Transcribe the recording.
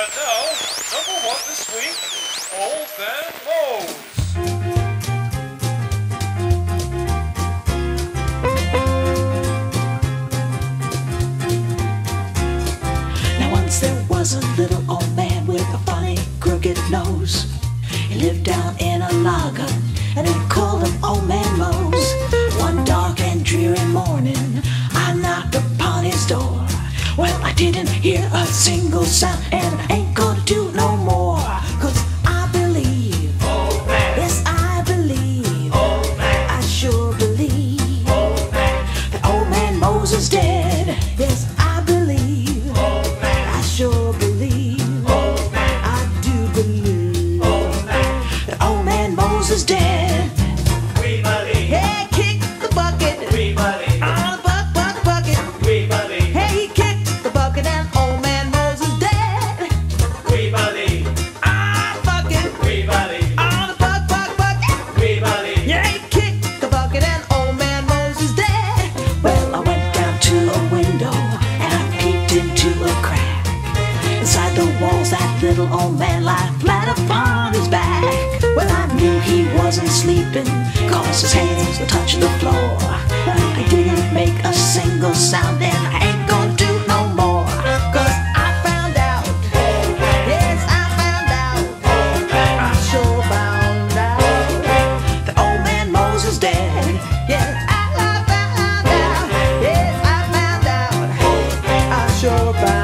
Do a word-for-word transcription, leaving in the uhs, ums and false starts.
And now, number one this week, Old Dan Lowe's. Now once there was a little old man with a funny crooked nose. He lived down in a logger and they called him Old Man Mose. One dark and dreary morning I knocked upon his door. Well, I didn't hear a single sound, and I ain't gonna do no more. Cause I believe, Old Man. Yes, I believe, Old Man. I sure believe, Old Man. That Old Man Mose is dead. Yes, I believe, Old Man. I sure believe, Old Man. I do believe, Old Man. That Old Man Mose is dead. We believe. Hey, kick the bucket. We believe. Out of the buck, buck, bucket. We believe. Hey, he kicked the bucket and Old Man Mose is dead. We believe. Ah, bucket. We believe. Ah, the buck, buck, bucket. We believe. Yeah, he kicked the bucket and Old Man Mose is dead. Well, I went down to a window and I peeked into a crack. Inside the walls, that little old man lied flat upon his back. Well, I knew he wasn't sleeping, cause his hands were touching the floor. I didn't make a single sound and I ain't gonna do no more. Cause I found out, Old Man. Yes, I found out, Old Man. I sure found out, Old Man. That Old Man Mose is dead. Yes, I, I found out, Old Man. Yes, I found out, Old Man. I sure found out.